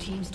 Team's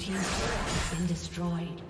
Team's turret has been destroyed.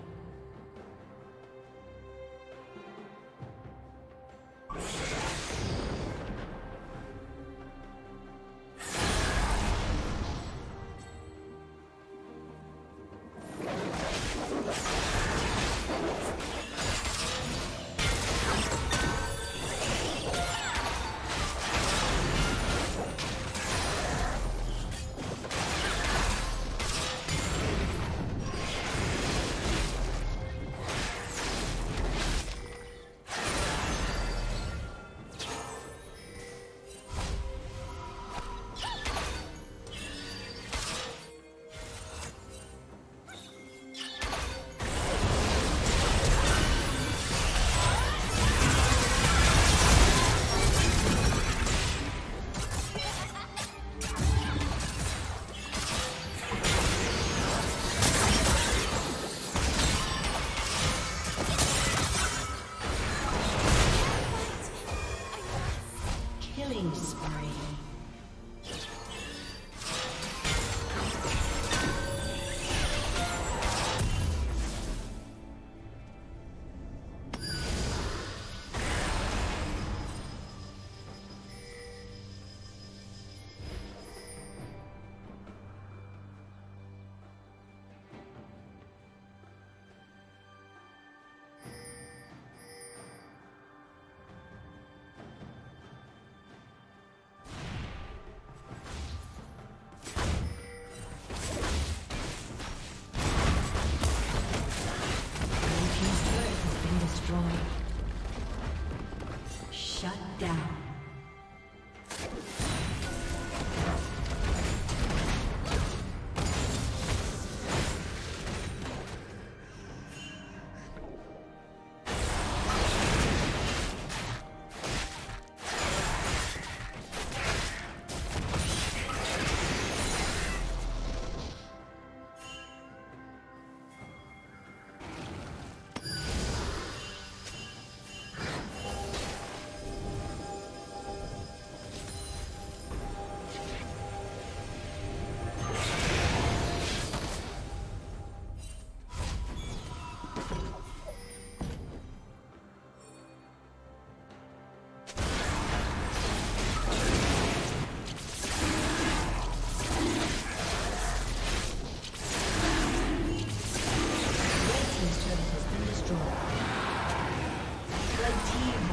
Shut down.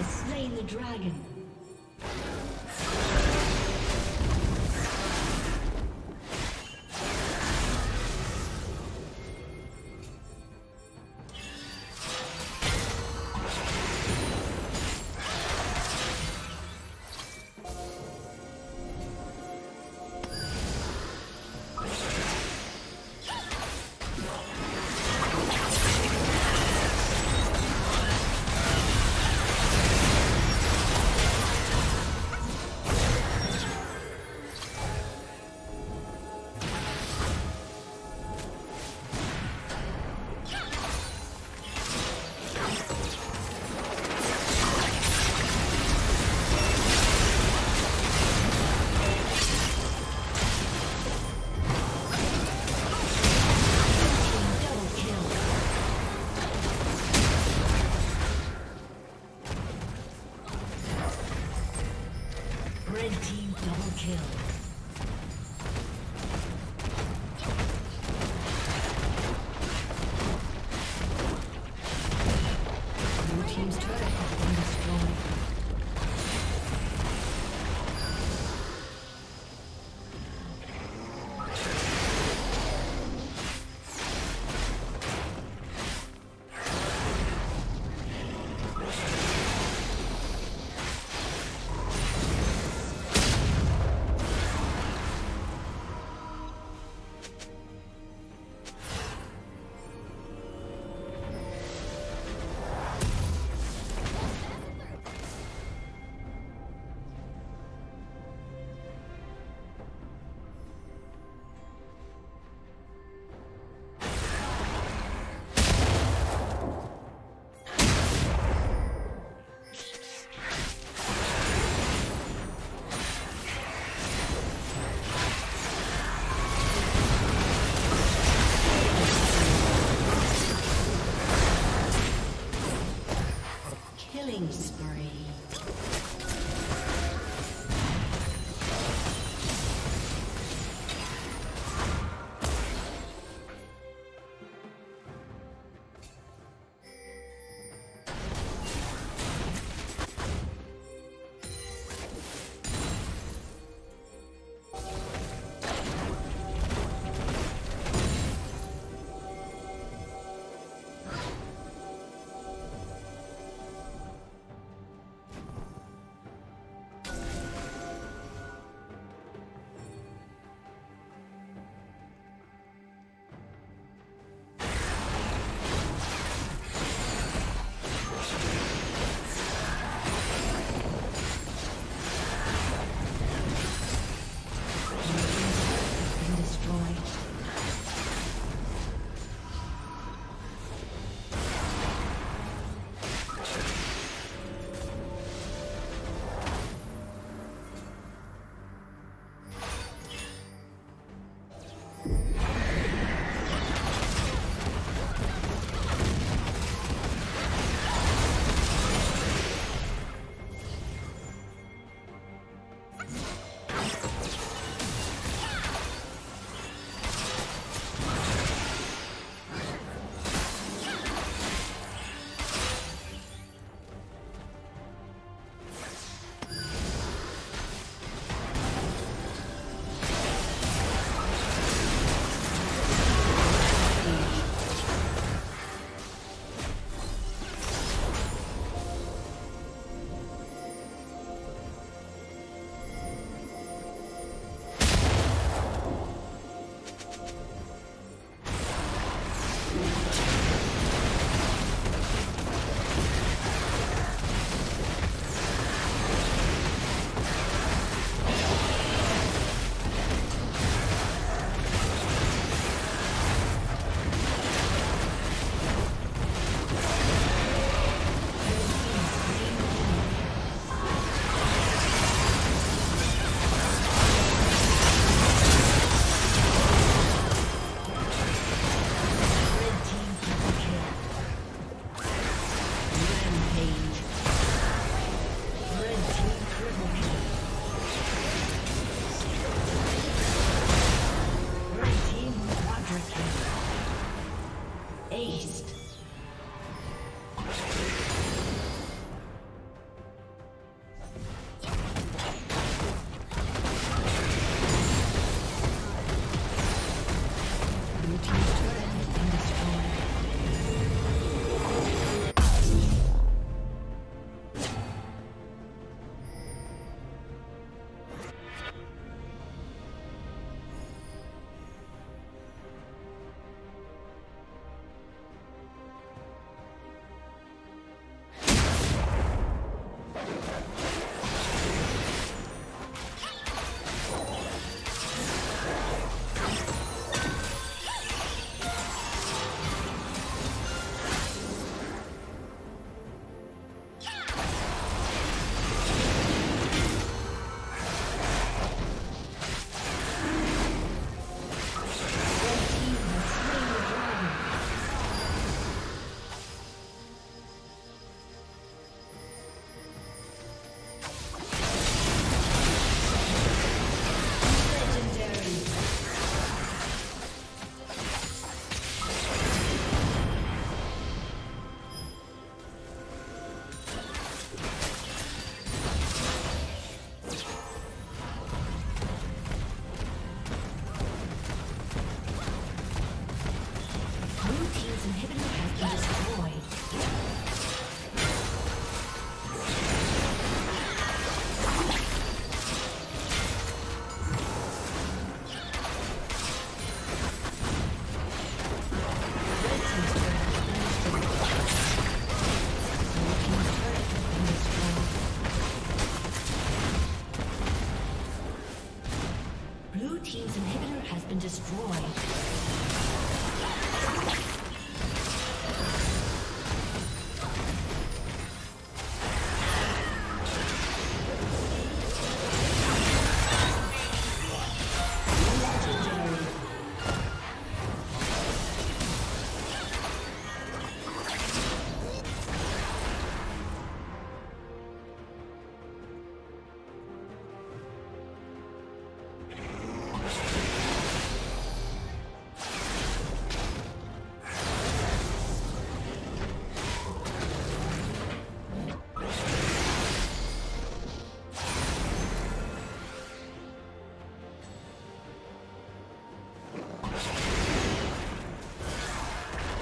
has slain the dragon.